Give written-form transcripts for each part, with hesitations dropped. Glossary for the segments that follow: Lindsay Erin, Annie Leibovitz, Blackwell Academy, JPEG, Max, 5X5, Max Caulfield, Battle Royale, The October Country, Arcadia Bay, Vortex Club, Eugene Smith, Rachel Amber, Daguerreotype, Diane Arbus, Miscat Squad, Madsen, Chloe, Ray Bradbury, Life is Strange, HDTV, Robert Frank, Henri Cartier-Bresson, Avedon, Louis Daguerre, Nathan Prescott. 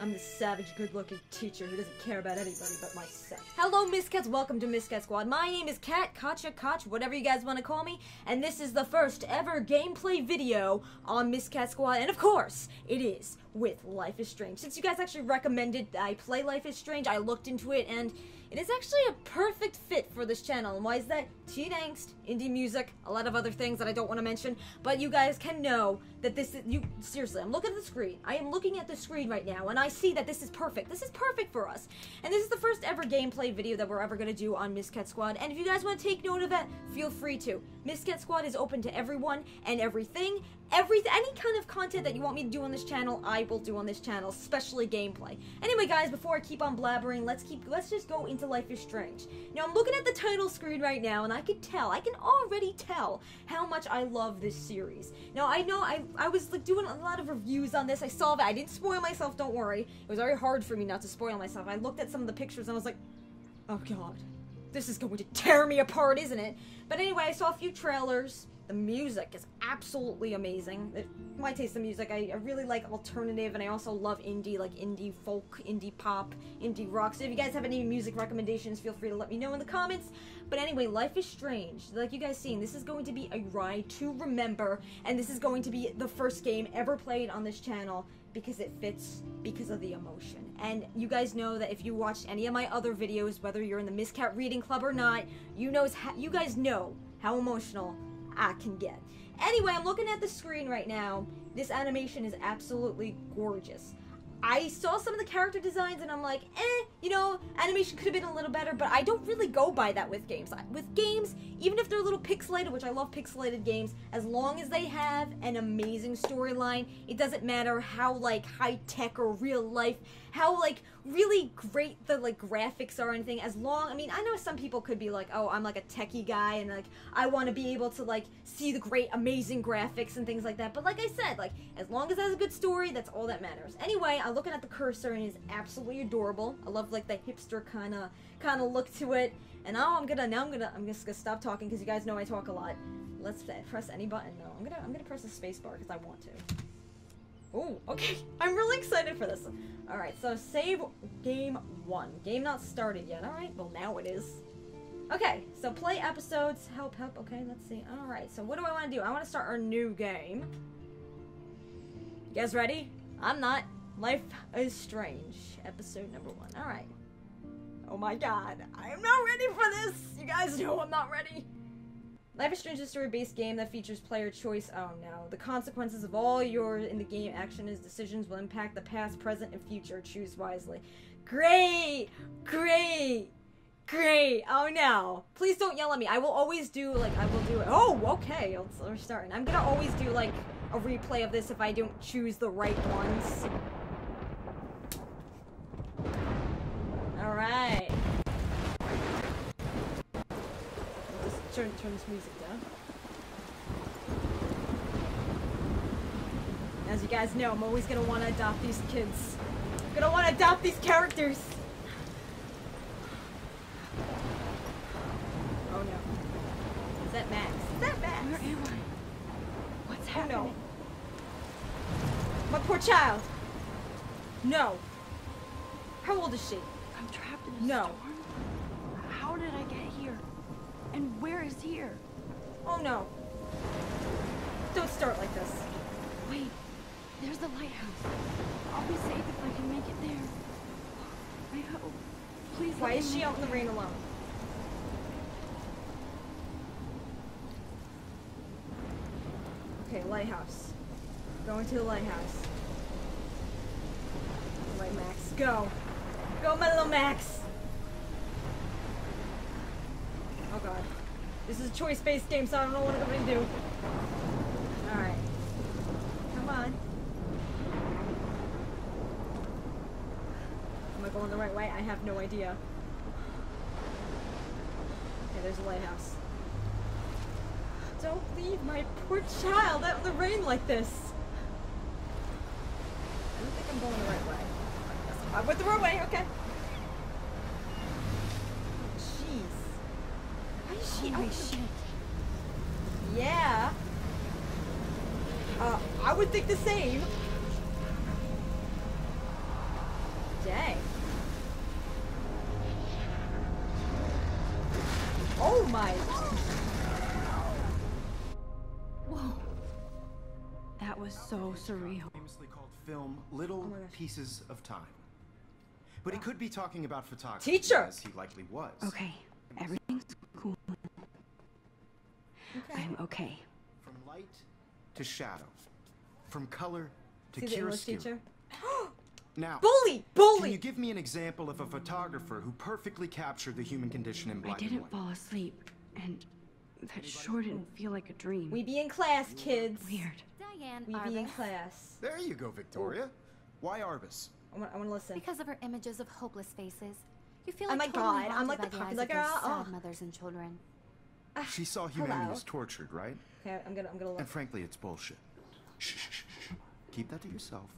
I'm the savage, good-looking teacher who doesn't care about anybody but myself. Hello, Miscats. Welcome to Miscat Squad. My name is Kat, Katcha, Koch, whatever you guys want to call me, and this is the first ever gameplay video on Miscat Squad, and of course, it is with Life is Strange. Since you guys actually recommended I play Life is Strange, I looked into it, and it is actually a perfect fit for this channel. And why is that? Teen angst, indie music, a lot of other things that I don't want to mention, but you guys can know that this is, seriously, I'm looking at the screen. I am looking at the screen right now, and I see that this is perfect. This is perfect for us. And this is the first ever gameplay video that we're ever going to do on Miscat Squad, and if you guys want to take note of that, feel free to. Miscat Squad is open to everyone and everything. Any kind of content that you want me to do on this channel, I will do on this channel, especially gameplay. Anyway, guys, before I keep on blabbering, let's just go into Life is Strange. Now, I'm looking at the title screen right now, and I can already tell how much I love this series. Now, I know I was like doing a lot of reviews on this. I saw that. I didn't spoil myself, don't worry. It was very hard for me not to spoil myself. I looked at some of the pictures, and I was like, oh, God, this is going to tear me apart, isn't it? But anyway, I saw a few trailers. The music is absolutely amazing. My taste in music, I really like alternative, and I also love indie, like indie folk, indie pop, indie rock. So if you guys have any music recommendations, feel free to let me know in the comments. But anyway, Life is Strange. Like you guys seen, this is going to be a ride to remember, and this is going to be the first game ever played on this channel because it fits because of the emotion. And you guys know that if you watched any of my other videos, whether you're in the Miscat Reading Club or not, you guys know how emotional I can get. Anyway, I'm looking at the screen right now. This animation is absolutely gorgeous. I saw some of the character designs and I'm like, you know, animation could have been a little better, but I don't really go by that with games. With games, even if they're a little pixelated, which I love pixelated games, as long as they have an amazing storyline, it doesn't matter how, like, high-tech or real-life, how, like, really great the, like, graphics are or anything, as long, I mean, I know some people could be like, oh, I'm, like, a techie guy, and, like, I want to be able to, like, see the great, amazing graphics and things like that, but like I said, like, as long as it has a good story, that's all that matters. Anyway, I'm looking at the cursor, and it's absolutely adorable. I love, like, the hipster kind of look to it, and I'm just gonna stop talking, because you guys know I talk a lot. Let's press any button. No, I'm gonna press the space bar, because I want to. Oh, okay. I'm really excited for this. Alright, so save game 1. Game not started yet. Alright, well, now it is. Okay, so play episodes. Help. Okay, let's see. Alright, so what do I want to do? I want to start our new game. You guys ready? I'm not. Life is Strange. Episode number 1. Alright. Oh my god. I am not ready for this. You guys know I'm not ready. Life is Strange is a story-based game that features player choice. Oh no. The consequences of all your in the game action is decisions will impact the past, present, and future. Choose wisely. Great! Great! Great! Oh no. Please don't yell at me. I will always do, like, I will do it. Oh, okay. We're starting. I'm gonna always do, like, a replay of this if I don't choose the right ones. Alright. Turn this music down. As you guys know, I'm always gonna want to adopt these kids. I'm gonna want to adopt these characters. Oh no. Is that Max? Is that Max? Where am I? What's happening? Oh, no. My poor child. No. How old is she? I'm trapped in a storm. How did I get here? And where is here? Oh no. Don't start like this. Wait, there's the lighthouse. I'll be safe if I can make it there. I hope. Please. Why is she out in the rain alone? Okay, lighthouse. Going to the lighthouse. Alright, Max, go. Go, my little Max. Oh god. This is a choice-based game, so I don't know what I'm gonna do. Alright. Come on. Am I going the right way? I have no idea. Okay, there's a lighthouse. Don't leave my poor child out in the rain like this. I don't think I'm going the right way. I went the wrong way, okay. Holy shit. Yeah. I would think the same. so surreal. Famously called film little pieces of time. But he could be talking about photography, as he likely was. Okay, everything's cool. Okay. I'm okay. From light to shadow, from color to chiaroscuro. Now, bully. Can you give me an example of a photographer who perfectly captured the human condition in black and white? I didn't fall asleep, and that sure didn't feel like a dream. We be in class, kids. Weird. Diane Arbus. We be in class. There you go, Victoria. Why Arbus? I want to listen. Because of her images of hopeless faces, you feel like I'm like the popular girl. Oh, mothers and children. She saw humanity was tortured, right? Okay, I'm gonna look. And frankly, it's bullshit. Shh. Keep that to yourself.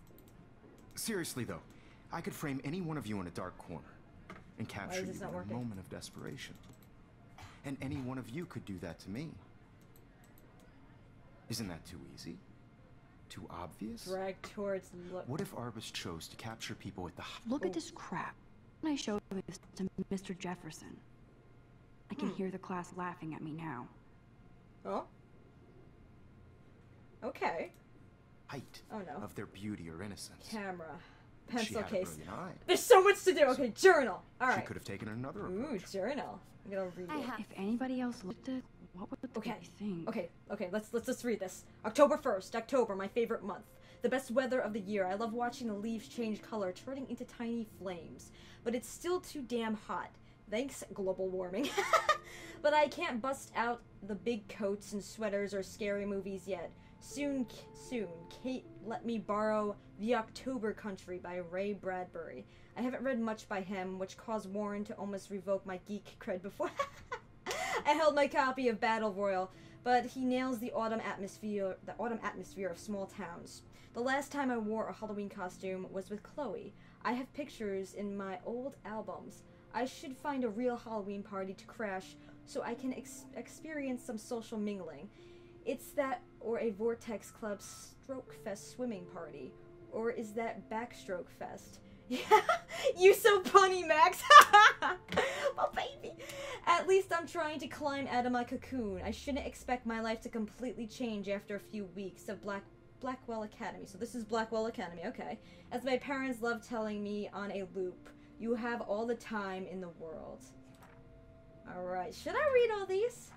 Seriously though, I could frame any one of you in a dark corner and capture you in a moment of desperation. And any one of you could do that to me. Isn't that too easy? Too obvious? Drag towards look. What if Arbus chose to capture people with the look at this crap? When I showed this to Mr. Jefferson, I can hear the class laughing at me now. Oh. Okay. Height of their beauty or innocence. Camera. Pencil case. There's so much to do. Okay, journal. All right. She could have taken another approach. Ooh, journal. I'm gonna read it. If anybody else looked at, what would they think? Okay. Let's just read this. October 1st. October, my favorite month. The best weather of the year. I love watching the leaves change color, turning into tiny flames. But it's still too damn hot. Thanks, global warming. But I can't bust out the big coats and sweaters or scary movies yet. Soon, Kate let me borrow The October Country by Ray Bradbury. I haven't read much by him, which caused Warren to almost revoke my geek cred before. I held my copy of Battle Royale, but he nails the autumn atmosphere of small towns. The last time I wore a Halloween costume was with Chloe. I have pictures in my old albums. I should find a real Halloween party to crash so I can experience some social mingling. It's that, or a Vortex Club stroke fest swimming party, or is that backstroke fest? Yeah, you so punny, Max. Oh, baby. At least I'm trying to climb out of my cocoon. I shouldn't expect my life to completely change after a few weeks of Blackwell Academy. So this is Blackwell Academy, okay. As my parents love telling me on a loop, you have all the time in the world. All right, should I read all these?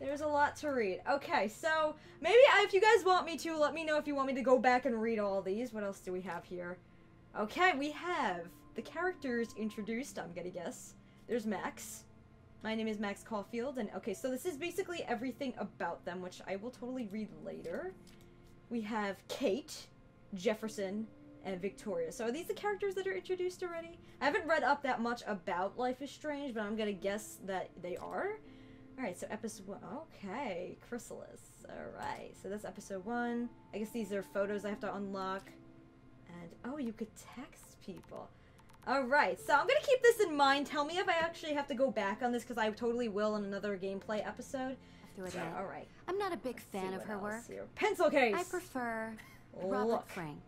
There's a lot to read. Okay, so maybe if you guys want me to, let me know if you want me to go back and read all these. What else do we have here? Okay, we have the characters introduced, I'm gonna guess. There's Max. My name is Max Caulfield, and okay, so this is basically everything about them, which I will totally read later. We have Kate, Jefferson, and Victoria. So are these the characters that are introduced already? I haven't read up that much about Life is Strange, but I'm gonna guess that they are. Alright, so episode 1. Okay, Chrysalis. Alright, so that's episode 1. I guess these are photos I have to unlock. And, oh, you could text people. Alright, so I'm gonna keep this in mind. Tell me if I actually have to go back on this, because I totally will in another gameplay episode. So, alright. I'm not a big fan of her work. Here. Pencil case! I prefer Robert Frank.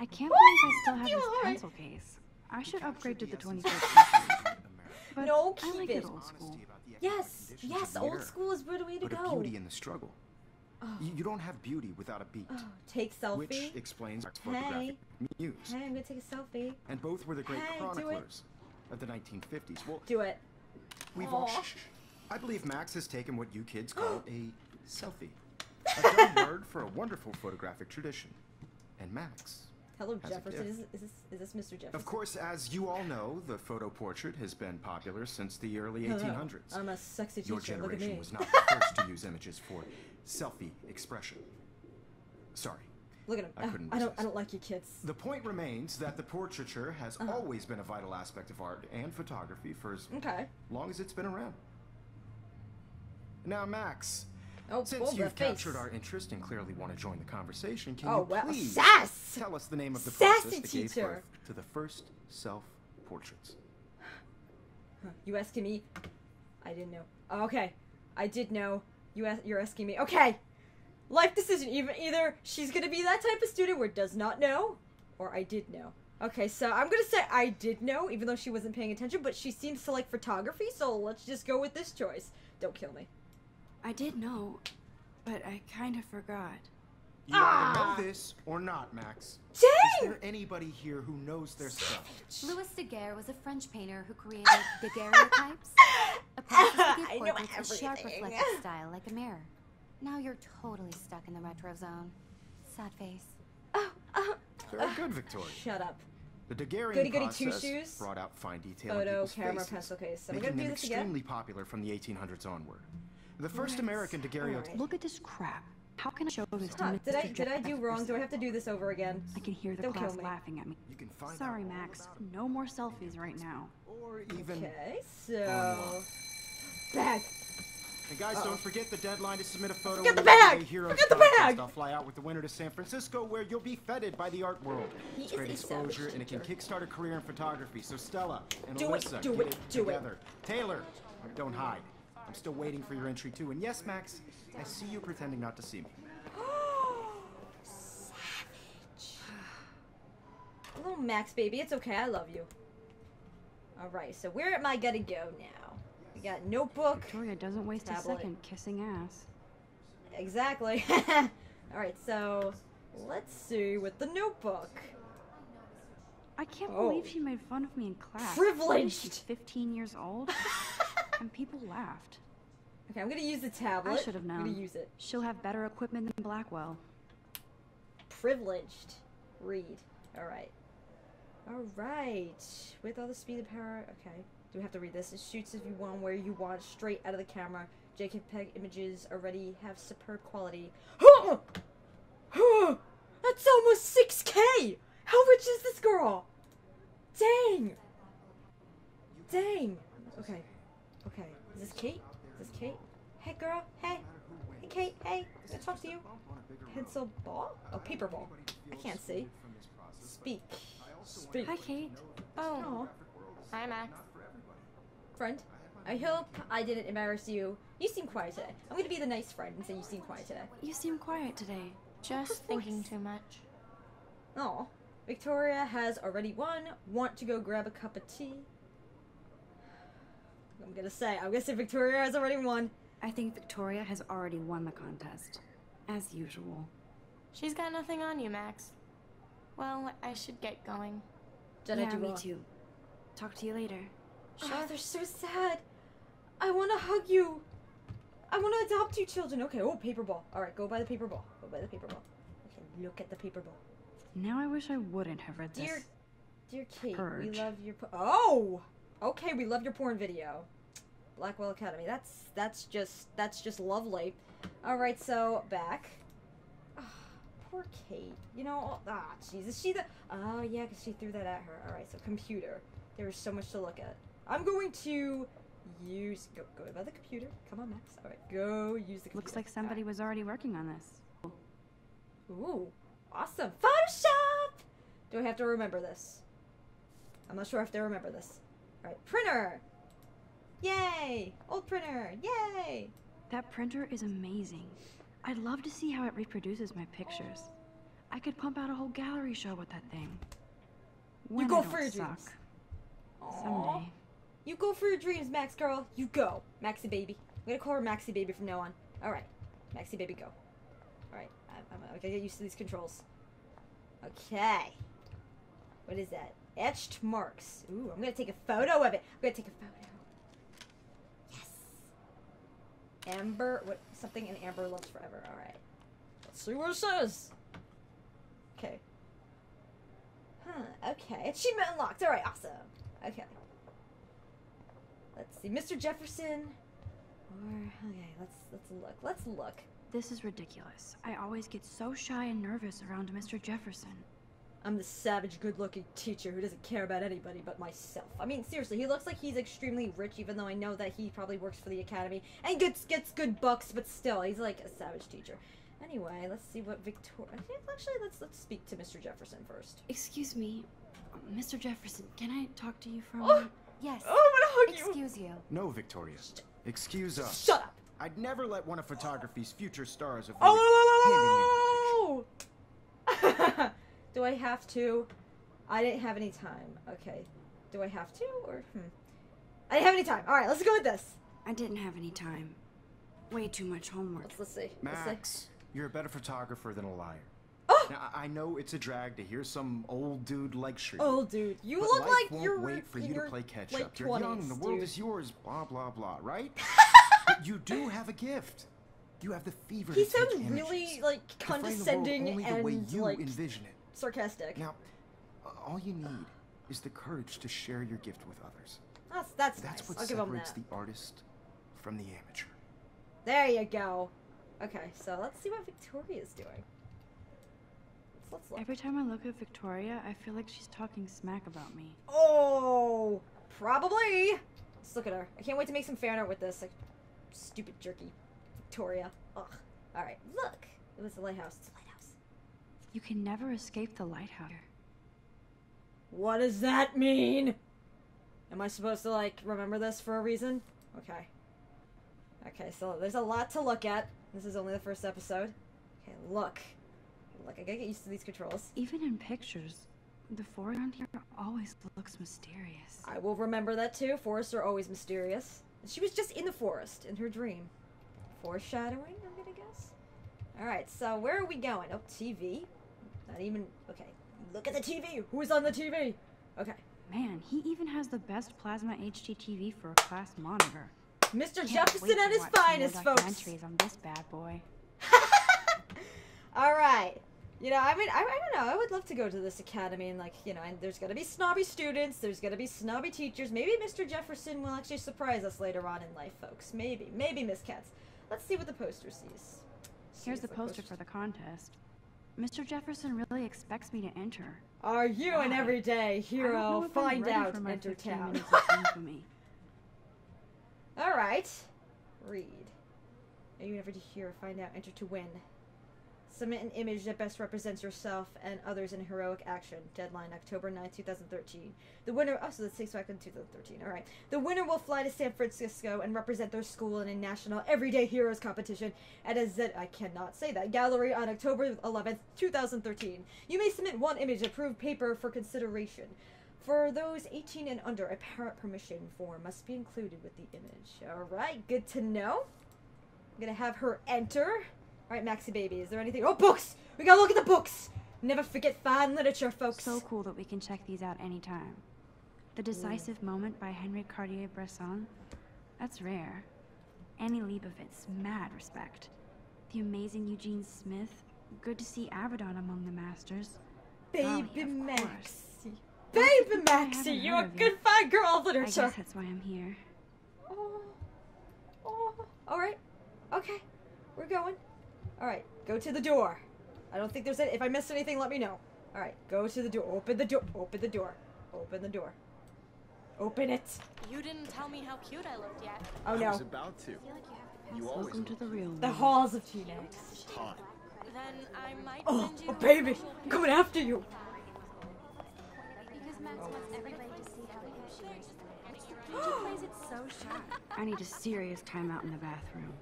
I can't believe I still have this pencil case. I should upgrade to the 21st century. But no, keep it old school. Yes, old school is the way to go. Beauty in the struggle. Oh. You don't have beauty without a beat. Oh, take selfie. Which explains photographic muse. Hey, I'm gonna take a selfie. And both were the great chroniclers of the 1950s. Well, do it. We've all. I believe Max has taken what you kids call a selfie, a dumb word for a wonderful photographic tradition. And Max. Hello, Jefferson. Is this Mr. Jefferson? Of course, as you all know, the photo portrait has been popular since the early 1800s. I'm a sexy teacher. Your generation was not the first to use images for selfie expression. Sorry. Look at him. I couldn't resist. I don't like you kids. The point remains that the portraiture has always been a vital aspect of art and photography for as long as it's been around. Now, Max, since you've captured our interest and clearly want to join the conversation, can you please tell us the name of the process that gave birth to the first self-portraits? You asking me? I didn't know. Okay, I did know. You're asking me. Okay, life decision. Either she's gonna be that type of student where does not know, or I did know. Okay, so I'm gonna say I did know, even though she wasn't paying attention, but she seems to like photography, so let's just go with this choice. Don't kill me. I did know, but I kind of forgot. You either know this or not, Max. Dang! Is there anybody here who knows their stuff? Louis Daguerre was a French painter who created daguerreotypes. A precious portrait with a sharp reflective style like a mirror. Now you're totally stuck in the retro zone. Sad face. Very good, Victoria. Shut up. The Daguerrean process brought out fine detail in people's faces, making them extremely popular from the 1800s onward. The first American daguerreotype. Look at this crap. How can I show this to Mr. Jeff? Did I do wrong? Do I have to do this over again? I can hear the class laughing at me. You can find Sorry, Max. No more selfies right now. Or even okay, so... Bag! And guys, don't forget the deadline to submit a photo. Get the bag! Get the bag! I'll fly out with the winner to San Francisco, where you'll be feted by the art world. It's great exposure, and it can kickstart a career in photography. So Stella and Alyssa, get it together. Taylor, don't hide. I'm still waiting for your entry, too. And yes, Max, I see you pretending not to see me. Savage. Little Max, baby. It's okay. I love you. All right, so where am I going to go now? We got notebook. Victoria doesn't waste a second kissing ass. Exactly. All right, so let's see with the notebook. I can't believe she made fun of me in class. Privileged. She's 15 years old. And people laughed. Okay, I'm gonna use the tablet. I should have known. I'm gonna use it. She'll have better equipment than Blackwell. Privileged. Read. Alright. Alright. With all the speed and power. Okay. Do we have to read this? It shoots if you want, where you want, straight out of the camera. JPEG images already have superb quality. That's almost 6K! How rich is this girl? Dang! Dang! Okay. Okay, is this Kate? Is this Kate? Hey, girl. Hey. Hey, Kate. Hey. Can I talk to you? Pencil ball? Oh, paper ball. I can't see. Speak. Speak. Hi, Kate. Oh. Hi, Max. Friend, I hope I didn't embarrass you. You seem quiet today. I'm going to be the nice friend and say you seem quiet today. You seem quiet today. Just thinking too much. Oh. Victoria has already won. Want to go grab a cup of tea? I'm gonna say Victoria has already won. I think Victoria has already won the contest. As usual. She's got nothing on you, Max. Well, I should get going. Yeah, me too. Talk to you later. Sure. Oh, they're so sad. I wanna hug you. I wanna adopt you children. Okay, oh, paper ball. Alright, go by the paper ball. Go by the paper ball. Okay, look at the paper ball. Now I wish I wouldn't have read this. Dear Kate, we love your... Okay, we love your porn video. Blackwell Academy. That's just lovely. All right, so back. Oh, poor Kate. You know, Jesus, she the yeah, cause she threw that at her. All right, so computer. There was so much to look at. I'm going to use go by the computer. Come on, Max. All right, go use the computer. Looks like somebody was already working on this. Ooh, awesome. Photoshop. Do I have to remember this? I'm not sure if they remember this. Alright, printer! Yay! Old printer! Yay! That printer is amazing. I'd love to see how it reproduces my pictures. I could pump out a whole gallery show with that thing. You go for your dreams. Someday. You go for your dreams, Max girl. You go. Maxie baby. I'm gonna call her Maxie baby from now on. Alright. Maxie baby, go. Alright. I gotta get used to these controls. Okay. What is that? Etched marks. Ooh, I'm gonna take a photo of it. I'm gonna take a photo. Yes. Amber, something in Amber loves forever. All right. Let's see what it says. Okay. Huh. Okay. Achievement unlocked. All right. Awesome. Okay. Let's see, Mr. Jefferson. Or okay. Let's look. Let's look. This is ridiculous. I always get so shy and nervous around Mr. Jefferson. I'm the savage, good-looking teacher who doesn't care about anybody but myself. I mean, seriously, he looks like he's extremely rich, even though I know that he probably works for the academy and gets good bucks, but still, he's like a savage teacher. Anyway, let's see what Victoria... Actually, let's speak to Mr. Jefferson first. Excuse me, Mr. Jefferson, can I talk to you for a moment? Yes. Oh, I want to hug you! Excuse you. No, Victoria. Excuse us. Shut up! I'd never let one of photography's future stars avoid handing in a picture. Do I have to? I didn't have any time. Okay. Do I have to? Or, I didn't have any time. All right, let's go with this. I didn't have any time. Way too much homework. Let's see. Max, You're a better photographer than a liar. Oh. Now, I know it's a drag to hear some old dude lecture you. Old dude. You look like you're wait for you to play catch up. You're young, the world is yours, blah, blah, blah, right? But you do have a gift. You have the fever to take images. He sounds really, like, condescending and, like, the way you envision it. Sarcastic. Now, all you need is the courage to share your gift with others. That's nice. I'll give him that. That's what separates the artist from the amateur. There you go. Okay, so let's see what Victoria's doing. Let's look. Every time I look at Victoria, I feel like she's talking smack about me. Oh, probably. Let's look at her. I can't wait to make some fan art with this. Like, stupid jerky. Victoria. Ugh. Alright, look. It was the lighthouse. It's the lighthouse. You can never escape the lighthouse. What does that mean? Am I supposed to, like, remember this for a reason? Okay. Okay, so there's a lot to look at. This is only the first episode. Okay, look. Look, I gotta get used to these controls. Even in pictures, the foreground here always looks mysterious. I will remember that too. Forests are always mysterious. She was just in the forest in her dream. Foreshadowing, I'm gonna guess. Alright, so where are we going? Oh, TV. Not even. Okay. Look at the TV! Who's on the TV? Okay. Man, he even has the best plasma HDTV for a class monitor. Mr. Jefferson at his finest, folks! On this bad boy. Alright. You know, I mean, I don't know. I would love to go to this academy and, like, you know, and there's gonna be snobby students, there's gonna be snobby teachers. Maybe Mr. Jefferson will actually surprise us later on in life, folks. Maybe. Maybe Miss Katz. Let's see what the poster sees. Here's the poster for the contest. Mr. Jefferson really expects me to enter. Are you an everyday hero? Find out. Enter town. Alright. Read. Are you an everyday hero? Find out. Enter to win. Submit an image that best represents yourself and others in heroic action. Deadline October 9, 2013. The winner... Oh, so that takes back in 2013. Alright. The winner will fly to San Francisco and represent their school in a national everyday heroes competition at a gallery on October 11, 2013. You may submit one image approved paper for consideration. For those 18 and under, a parent permission form must be included with the image. Alright, good to know. I'm gonna have her enter... Alright, Maxi Baby, is there anything? Oh, books! We gotta look at the books! Never forget fine literature, folks. So cool that we can check these out anytime. The Decisive Moment by Henri Cartier-Bresson. That's rare. Annie Leibovitz, mad respect. The Amazing Eugene Smith. Good to see Avedon among the masters. Baby Maxi. Baby Maxi, you're a good fine girl of literature. I guess that's why I'm here. Oh. Oh. Alright. Okay. We're going. Alright, go to the door. I don't think there's any. If I missed anything, let me know. Alright, go to the door. Open the door. Open the door. Open the door. Open it. You didn't tell me how cute I looked yet. Oh no. I was about to. I feel like you have to pass. Welcome to the real world. The halls of Tina. Then I might send you baby! I'm coming after you! Because Max wants everybody to see how she is. She plays it so sharp. I need a serious timeout in the bathroom.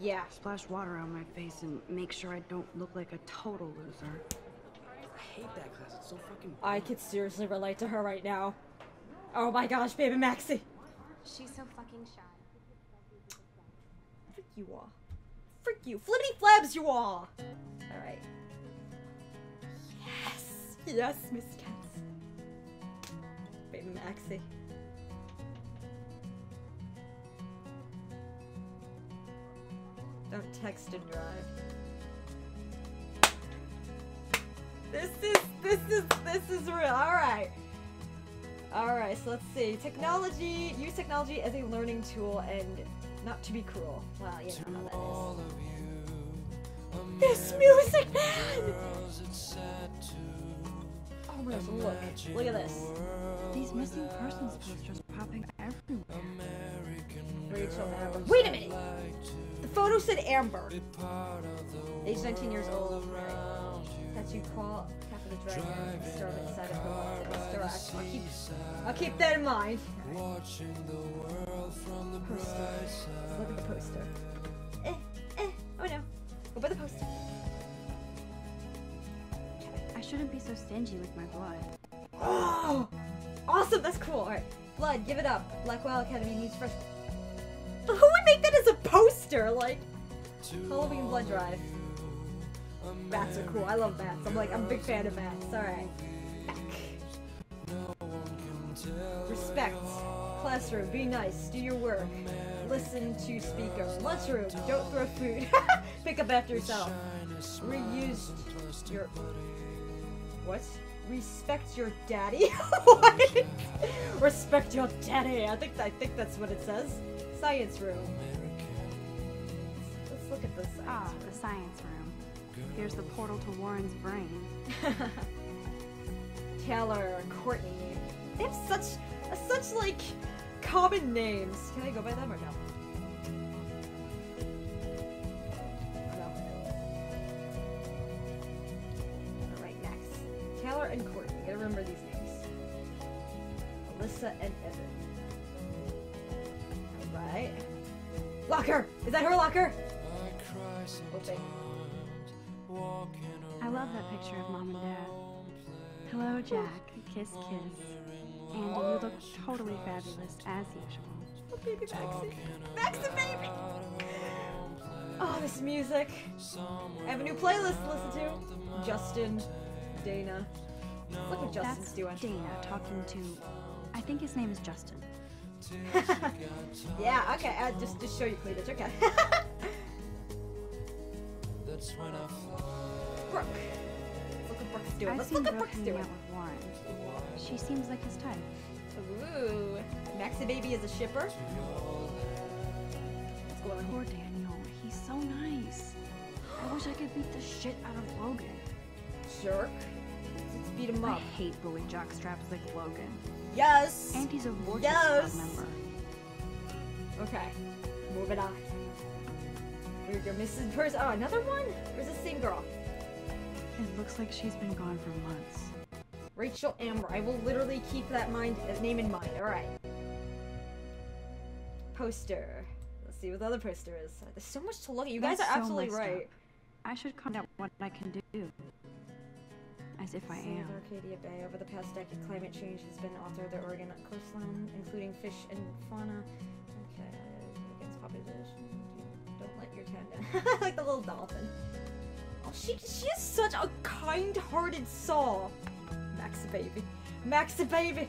Yeah. Splash water on my face and make sure I don't look like a total loser. I hate that class. It's so fucking boring. I could seriously relate to her right now. Oh my gosh, baby Maxie. She's so fucking shy. Freak you all. Freak you. Flippity flabs you all. Alright. Yes. Yes, Miss Katz. Baby Maxie. Don't text and drive. This is real. Alright. Alright, so let's see. Technology, use technology as a learning tool and not to be cruel. Well, you know how that is. This music, man! Oh my gosh, look. Look at this. These missing persons posters popping everywhere. Rachel Amber. Wait a minute! The photo said Amber. Age 19 years old. Tattoo claw, half of the dragon, disturbed inside of the Vortex. I'll keep that in mind. Watching the world from the bright side. Let's look at the poster. Oh no. Go by the poster. I shouldn't be so stingy with my blood. Oh! Awesome, that's cool. Alright. Blood, give it up. Blackwell Academy needs fresh. But who would make that as a poster? Like, Halloween blood drive. Bats are cool. I love bats. I'm a big fan of bats. Alright. Respect. Classroom. Be nice. Do your work. Listen to speaker. Lunchroom. Don't throw food. Pick up after yourself. Reuse your... What? Respect your daddy? What? Respect your daddy. I think that's what it says. Science room. Let's look at this. Ah, the science room. Here's the portal to Warren's brain. Taylor, Courtney. They have such like common names. Can I go by them or no? No. Alright, Max. Taylor and Courtney. Gotta remember these names. Alyssa and Evan. Alright. Locker! Is that her locker? Open. I love that picture of Mom and Dad. Hello, Jack. Kiss, kiss. Andy, you look totally fabulous, as usual. Oh, baby Maxie. Maxie, baby! Oh, this music. I have a new playlist to listen to. Justin, Dana. Let's look what Justin's doing. That's Dana talking to... I think his name is Justin. Yeah, okay. Just show you cleavage. Okay. Brooke. Look at Brooke's doing. Let's look at Brooke's doing. She seems like his type. Ooh. Maxie Baby is a shipper. Poor Daniel. He's so nice. I wish I could beat the shit out of Logan. Jerk. Let's beat him up. I hate bully jockstraps like Logan. Yes. And he's a Vortex Club member. Okay. Moving on. We're going to miss his purse. Oh, another one? Or is this the same girl? It looks like she's been gone for months. Rachel Amber. I will literally keep that name in mind. Alright. Poster. Let's see what the other poster is. There's so much to look at. You guys are absolutely right. I should find out what I can do. As if I am. Arcadia Bay. Over the past decade, climate change has been all through the Oregon coastline, including fish and fauna. Okay. Against population. Don't let your cat down. Like the little dolphin. Oh, she is such a kind-hearted soul. Maxie Baby. Maxie Baby!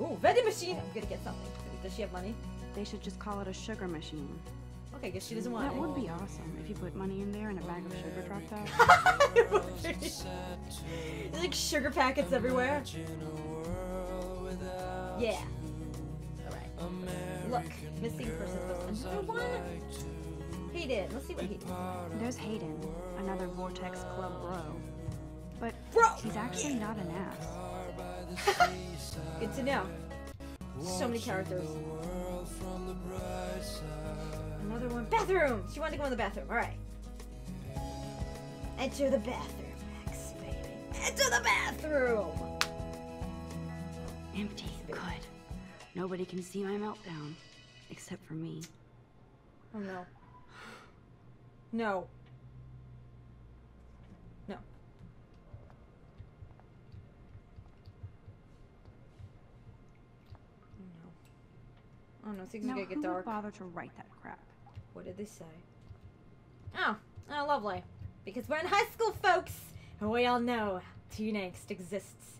Ooh, vending machine! I'm gonna get something. Does she have money? They should just call it a sugar machine. Okay, I guess she doesn't want it. That would be awesome if you put money in there and a bag of sugar dropped out. It would be. There's like sugar packets everywhere. Yeah. Alright. Look, missing person. Another one? Hayden. Let's see what he did. There's Hayden, another Vortex Club bro. But bro, he's actually not an ass. Good to know. So many characters. Another one. Bathroom! She wanted to go in the bathroom. Alright. Enter the bathroom, Max, baby. Enter the bathroom! Empty. Good. Nobody can see my meltdown. Except for me. Oh no. No. Oh no, things are gonna get dark. Who bothered to write that crap? What did they say? Oh, oh, lovely. Because we're in high school, folks! And we all know teen angst exists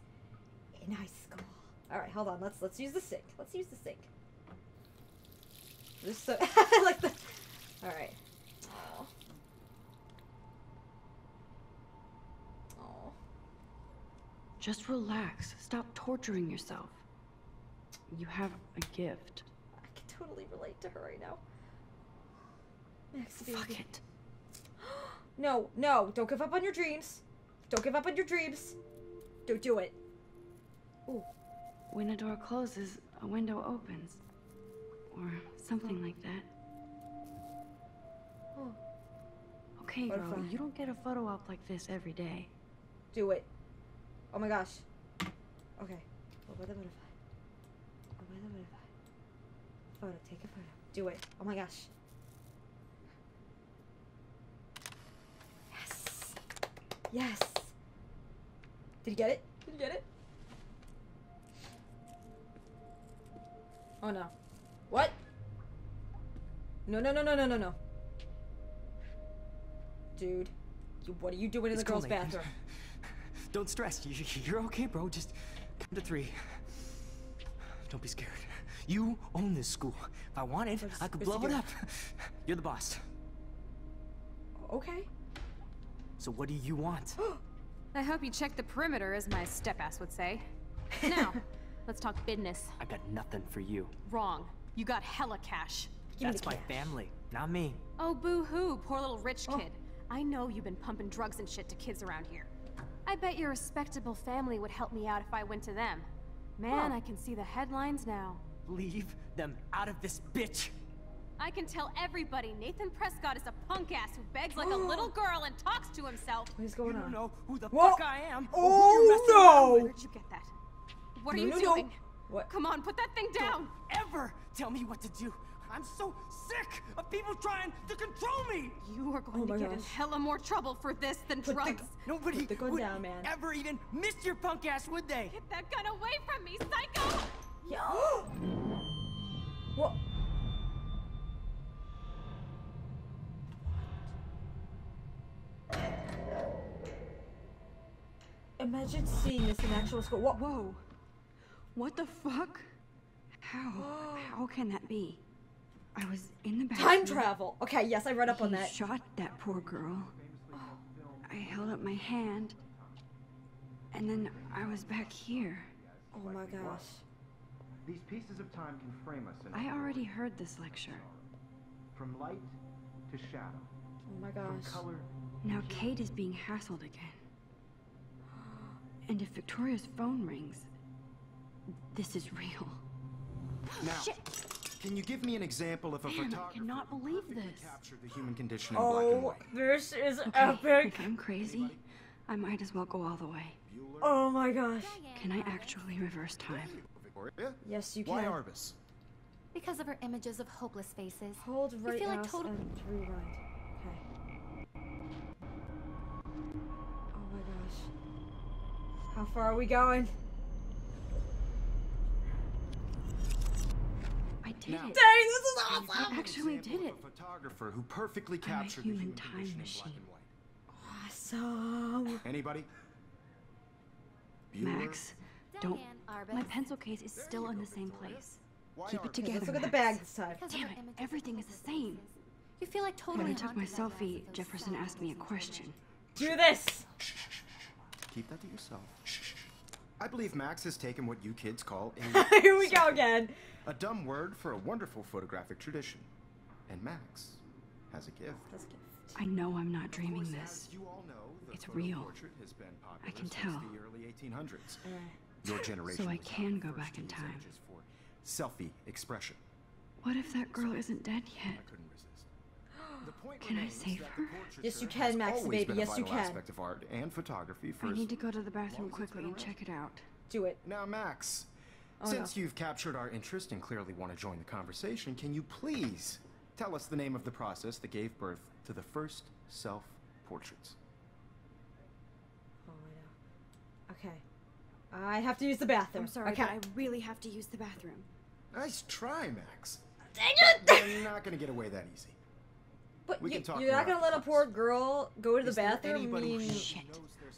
in high school. Alright, hold on. Let's use the sink. Let's use the sink. Just so like the. Alright. Oh. Oh. Just relax. Stop torturing yourself. You have a gift. Totally relate to her right now. Max, fuck it. No, no, don't give up on your dreams. Don't give up on your dreams. Don't do it. Ooh. When a door closes, a window opens. Or something like that. Oh. Okay, girl, you don't get a photo op like this every day. Do it. Oh my gosh. Okay. Over the butterfly. Over the butterfly. Photo, take a photo. Do it. Oh my gosh. Yes. Yes. Did you get it? Did you get it? Oh no. What? No, no, no, no, no, no, no. Dude. What are you doing in the girls' bathroom? Don't stress. You're okay, bro. Just count to three. Don't be scared. You own this school. If I wanted, I could blow it up. You're the boss. Okay. So what do you want? I hope you check the perimeter, as my step-ass would say. Now, let's talk business. I got nothing for you. Wrong. You got hella cash. That's my family, not me. Oh, boo-hoo, poor little rich kid. I know you've been pumping drugs and shit to kids around here. I bet your respectable family would help me out if I went to them. Man, I can see the headlines now. Leave them out of this bitch! I can tell everybody Nathan Prescott is a punk ass who begs like a little girl and talks to himself. What is going on? You don't know who the fuck I am. Oh no! Where did you get that? What are you doing? What? Come on, put that thing down. Don't ever tell me what to do. I'm so sick of people trying to control me. You are going to get in hella more trouble for this than drugs. Nobody would ever even miss your punk ass, would they? Get that gun away from me, psycho! Yo! What? Imagine seeing this in actual school. What? Whoa! What the fuck? How can that be? I was in the bathroom. Time travel. Okay, yes, I read up on that. Shot that poor girl. I held up my hand, and then I was back here. Oh my gosh. These pieces of time can frame us. I already heard this lecture. From light to shadow. Oh my gosh. Now Kate is being hassled again. And if Victoria's phone rings, this is real. Now, shit. Can you give me an example of a photographer? I cannot believe this. Capture the human condition in black and white. This is epic. If I'm crazy, I might as well go all the way. Oh my gosh. Can I actually reverse time? Yes, you can. Why Arbus? Because of her images of hopeless faces. Hold right now like total and rewind. Okay. Oh my gosh. How far are we going? I did it. Dang, this is awesome! I actually did it. A photographer who perfectly captured the human time machine. Awesome. Anybody? Max, don't. My pencil case is still in the same place. Keep it together. Let's look at the bag this time. Damn it! Everything is the same. You feel like totally. When I took my selfie, Jefferson asked me a question. Do this. Keep that to yourself. I believe Max has taken what you kids call here we go again. A dumb word for a wonderful photographic tradition. And Max has a gift. I know I'm not dreaming this. You all know, it's real. Has been I can tell. The early 1800s. Your generation so I can go back in time. For selfie expression. What if that girl isn't dead yet? I couldn't resist. Can I save her? Yes, you can, Max the baby. Yes, you can. Of art and photography for I need to go to the bathroom quickly and check it out. Do it. Now, Max, since you've captured our interest and clearly want to join the conversation, can you please tell us the name of the process that gave birth to the first self-portraits? Oh, yeah. Okay. I have to use the bathroom. I'm sorry, but I really have to use the bathroom. Nice try, Max. Dang it! You're not going to get away that easy. But you're not gonna let a poor girl go to the bathroom? I mean, shit.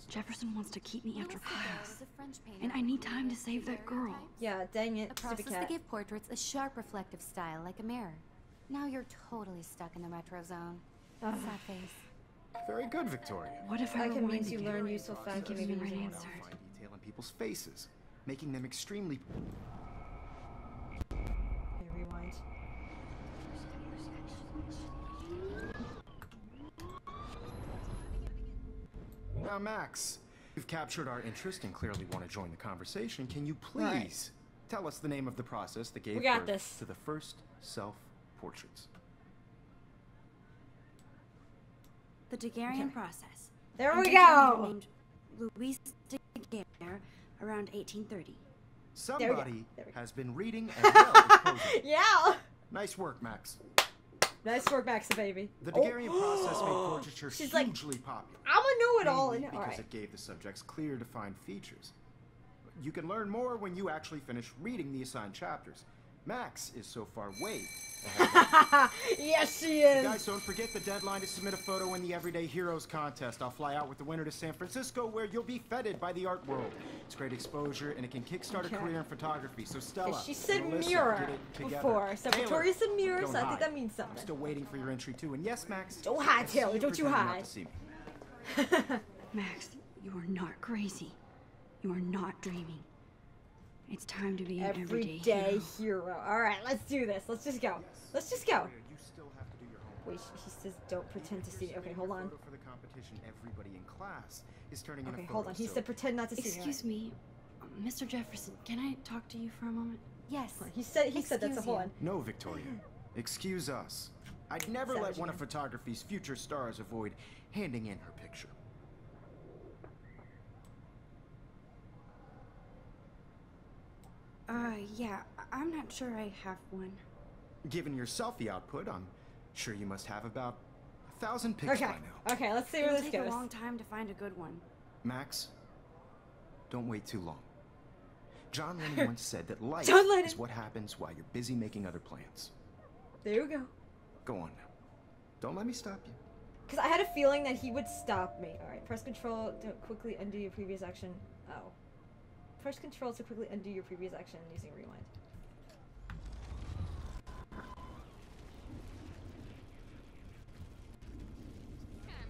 Jefferson wants to keep me after class, and I need time to save that girl. Yeah, dang it, stupid cat. A process to give portraits a sharp, reflective style, like a mirror. Now you're totally stuck in the retro zone. Sad face. Very good, Victoria. What if I can means you learn useful facts and give me the right answer? Detail in people's faces, making them extremely. Okay, rewind. Now, Max, you've captured our interest and clearly want to join the conversation. Can you please tell us the name of the process that gave birth to the first self-portraits? The Daguerrean process. There we go. Named Louis Daguerre around 1830. Somebody has been reading as well as posing. Yeah. Nice work, Max. Nice work, Max the baby. The Daguerrean process made portraiture hugely popular. I'm a know-it-all in it. Because it gave the subjects clear, defined features. You can learn more when you actually finish reading the assigned chapters. Max is so far way ahead. Yes, she is. Guys, don't forget the deadline to submit a photo in the Everyday Heroes contest. I'll fly out with the winner to San Francisco, where you'll be feted by the art world. It's great exposure, and it can kickstart a career in photography. So Stella, she said Mira before. So Victoria said Mira, so I think that means something. I'm still waiting for your entry too. And yes, Max. Don't hide, Taylor. Don't you hide. Max, you are not crazy. You are not dreaming. It's time to be an everyday hero. All right, let's do this. Let's just go. Let's just go. Wait, she says don't pretend to see. Okay, hold on. Okay, hold on. He said pretend not to see. Excuse me, Mr. Jefferson. Can I talk to you for a moment? Yes. He said. He said that's a hold on. No, Victoria. Excuse us. I'd never let one of photography's future stars avoid handing in her picture. Yeah, I'm not sure I have one. Given your selfie output, I'm sure you must have about 1,000 pics by now. Okay, let's see where this goes. It'll take a long time to find a good one. Max, don't wait too long. John Lennon once said that life is what happens while you're busy making other plans. There you go. Go on now. Don't let me stop you. Because I had a feeling that he would stop me. All right, press control to quickly undo your previous action. Oh. Press control to quickly undo your previous action using rewind.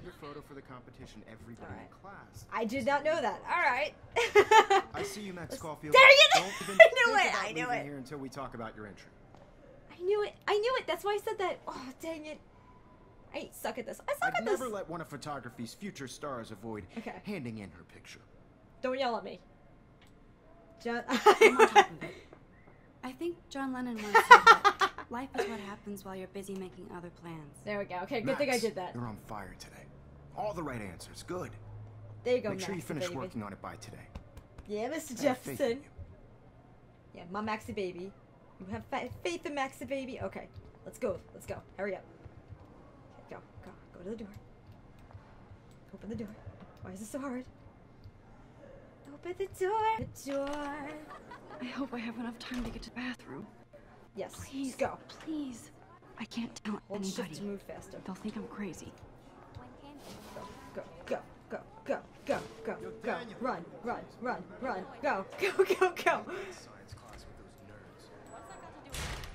Your photo for the competition, everybody in class. I did not know that. All right. I see you, Max Caulfield. There you go. I knew it. I knew it. Here until we talk about your entry. I knew it. I knew it. That's why I said that. Oh, dang it. I suck at this. I suck at this. I'd never let one of photography's future stars avoid handing in her picture. Don't yell at me. I think John Lennon once said that life is what happens while you're busy making other plans. There we go. Okay, good thing I did that. You're on fire today. All the right answers. Good. There you go, Max. Make sure you finish working on it by today. Yeah, Mr. Jefferson. Yeah, my Maxie baby. You have faith in Maxie baby. Okay, let's go. Let's go. Hurry up. Okay, go, go, go to the door. Open the door. Why is this so hard? Open the door. The door. I hope I have enough time to get to the bathroom. Yes. Please go. Please. I can't tell anybody. Shift to move faster. They'll think I'm crazy. Go, go, go, go, go, go, go, go. Run, run, run, run. Go, go, go, go.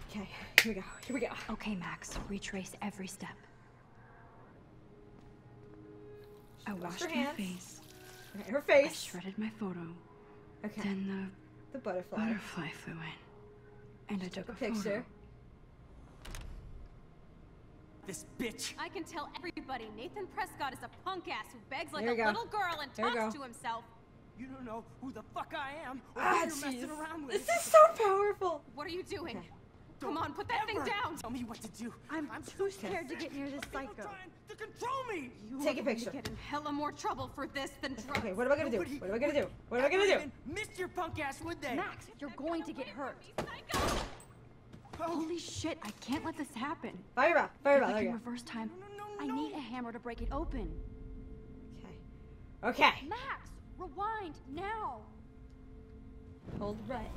Okay. Here we go. Here we go. Okay, Max. Retrace every step. I washed my face. Okay, her face. I shredded my photo. Okay. Then the butterfly flew in, and I took a picture. This bitch. I can tell everybody Nathan Prescott is a punk ass who begs like a little girl and talks to himself. You don't know who the fuck I am or who you're messing around with. This is so powerful. What are you doing? Okay. Come on, put that thing down. Tell me what to do. I'm too scared to get near this psycho. To control me. You take a picture. Get in hella more trouble for this than drugs. Okay, what am I gonna do? What am I gonna do? What am I gonna do? Missed your punk ass, would they? Max, you're going to get hurt. Holy shit! I can't let this happen. Fireball, fireball. Like in reverse time. No, no, no. I need a hammer to break it open. Okay. Okay. Max, rewind now. Hold right.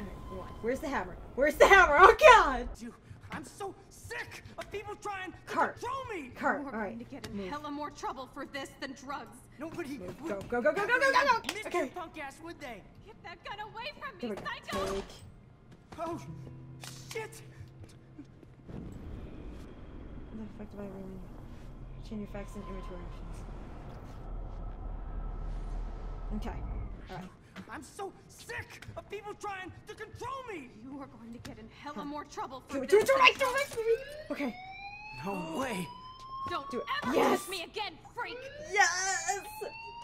Where's the hammer? Where's the hammer? Oh God! Dude, I'm so sick of people trying to control me. Cart. We're going to get in hella more trouble for this than drugs. Nobody. Go, go, go, go, go, go, go, go. Missed your punk ass, would they? Get that gun away from me, psycho! Take. Oh shit! What the fuck did I ruin? Change your facts and inventory options. Okay. All right. I'm so sick of people trying to control me. You are going to get in hella more trouble for this. Okay. No way. Don't do it. Ever touch me again, freak. Yes.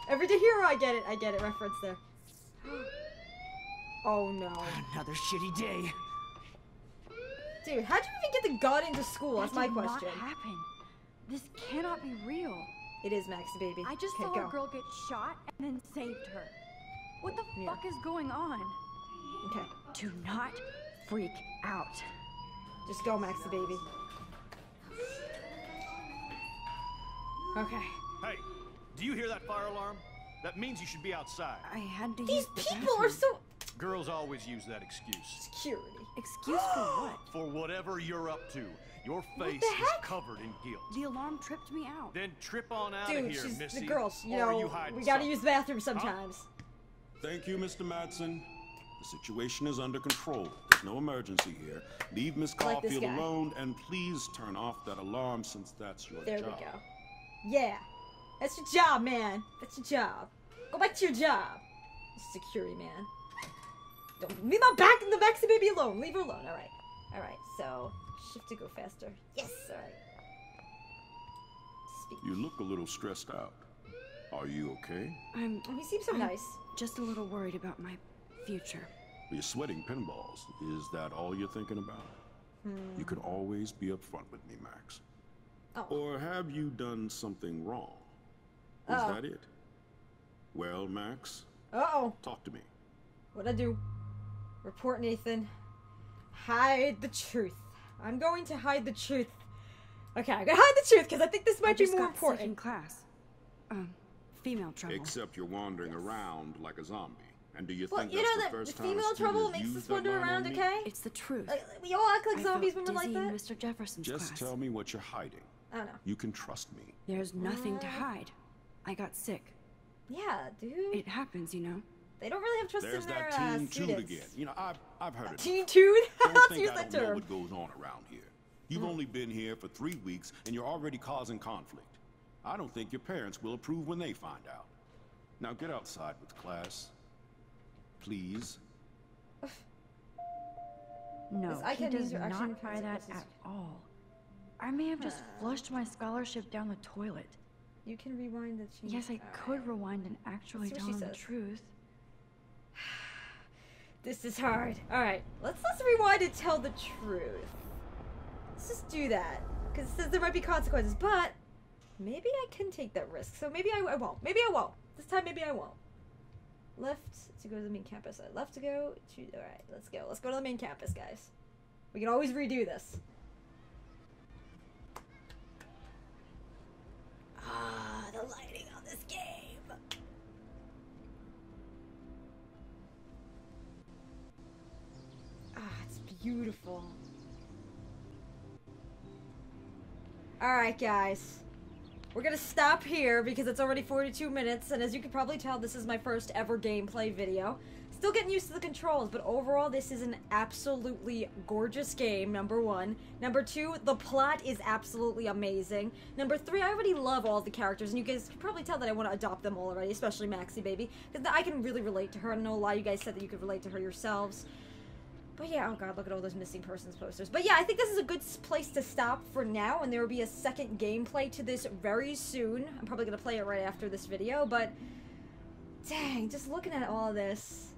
Everyday hero. I get it. I get it. Reference there. Oh no. Another shitty day. Dude, how'd you even get the gun into school? That's my question. That did not happen. This cannot be real. It is, Max, baby. I just saw a girl get shot and then saved her. What the fuck is going on? Okay. Do not freak out. Just go, Maxie baby. Okay. Hey, do you hear that fire alarm? That means you should be outside. I had to use the bathroom. These people are so... Girl Criminals always use that excuse. Security. Excuse for what? For whatever you're up to. Your face is covered in guilt. The alarm tripped me out. Then trip on out of here, Missy. The girls, you know, we gotta use the bathroom sometimes. Thank you, Mr. Madsen. The situation is under control. There's no emergency here. Leave Miss Caulfield alone, and please turn off that alarm since that's your job. There we go. Yeah. That's your job, man. That's your job. Go back to your job. Security, man. Don't leave my back in the backseat baby alone. Leave her alone. Alright. Alright, so shift to go faster. Yes! Alright. Speak. You look a little stressed out. Are you okay? You seem so nice. Just a little worried about my future. You're sweating pinballs. Is that all you're thinking about? Hmm. You could always be upfront with me, Max. Oh. Or have you done something wrong? Is that it? Well, Max. Talk to me. What'd I do? Report Nathan. Hide the truth. I'm going to hide the truth. Okay, I'm gonna hide the truth because I think this might be more important. In class. Female trouble. Except you're wandering around like a zombie. And do you think that's the first time? Well, you know that the female trouble makes us wander around, okay? It's the truth. We all act like zombies when we're like that. Mr. Jefferson's class. Just tell me what you're hiding. I don't know. You can trust me. There's nothing to hide. I got sick. Yeah, dude. It happens, you know. They don't really have trust in their students. There's that teen toot again. You know, I've heard it. Teen toot? Let's use that term. I don't know what goes on around here. You've only been here for 3 weeks, and you're already causing conflict. I don't think your parents will approve when they find out. Now get outside with the class. Please. No, he does not try that at all. I may have just flushed my scholarship down the toilet. You can rewind the change. Yes, I could rewind and actually tell him the truth. This is hard. Alright, let's rewind and tell the truth. Let's just do that. Because it says there might be consequences, but maybe I can take that risk. So maybe I won't. Maybe I won't. This time, maybe I won't. Left to go to the main campus. I left to go to... Alright, let's go. Let's go to the main campus, guys. We can always redo this. Ah, the lighting on this game. Ah, it's beautiful. Alright, guys. We're gonna stop here because it's already 42 minutes, and as you can probably tell, this is my first ever gameplay video. Still getting used to the controls, but overall, this is an absolutely gorgeous game, number one. Number two, the plot is absolutely amazing. Number three, I already love all the characters, and you guys can probably tell that I want to adopt them all already, especially Maxie Baby, because I can really relate to her. I know a lot of you guys said that you could relate to her yourselves. But yeah, oh god, look at all those missing persons posters. But yeah, I think this is a good place to stop for now, and there will be a second gameplay to this very soon. I'm probably going to play it right after this video, but dang, just looking at all of this,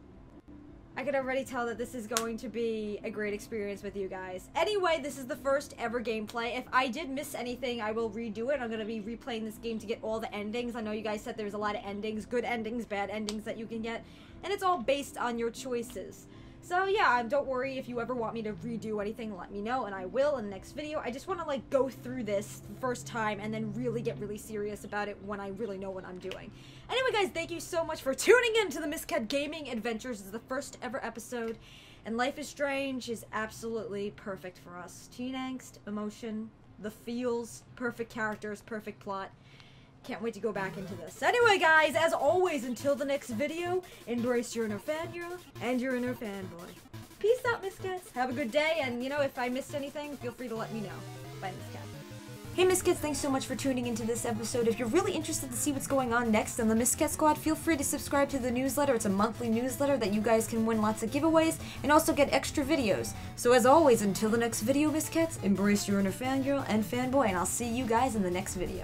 I could already tell that this is going to be a great experience with you guys. Anyway, this is the first ever gameplay. If I did miss anything, I will redo it. I'm going to be replaying this game to get all the endings. I know you guys said there's a lot of endings, good endings, bad endings that you can get, and it's all based on your choices. So yeah, don't worry if you ever want me to redo anything, let me know, and I will in the next video. I just want to like go through this the first time and then really get really serious about it when I really know what I'm doing. Anyway guys, thank you so much for tuning in to the Miscat Gaming Adventures. This is the first ever episode, and Life is Strange is absolutely perfect for us. Teen angst, emotion, the feels, perfect characters, perfect plot. Can't wait to go back into this. Anyway, guys, as always, until the next video, embrace your inner fan girl and your inner fanboy. Peace out, Miscats. Have a good day, and, you know, if I missed anything, feel free to let me know. Bye, Miscats. Hey, Miscats, thanks so much for tuning into this episode. If you're really interested to see what's going on next on the Miscat Squad, feel free to subscribe to the newsletter. It's a monthly newsletter that you guys can win lots of giveaways and also get extra videos. So, as always, until the next video, Miscats, embrace your inner fan girl and fanboy, and I'll see you guys in the next video.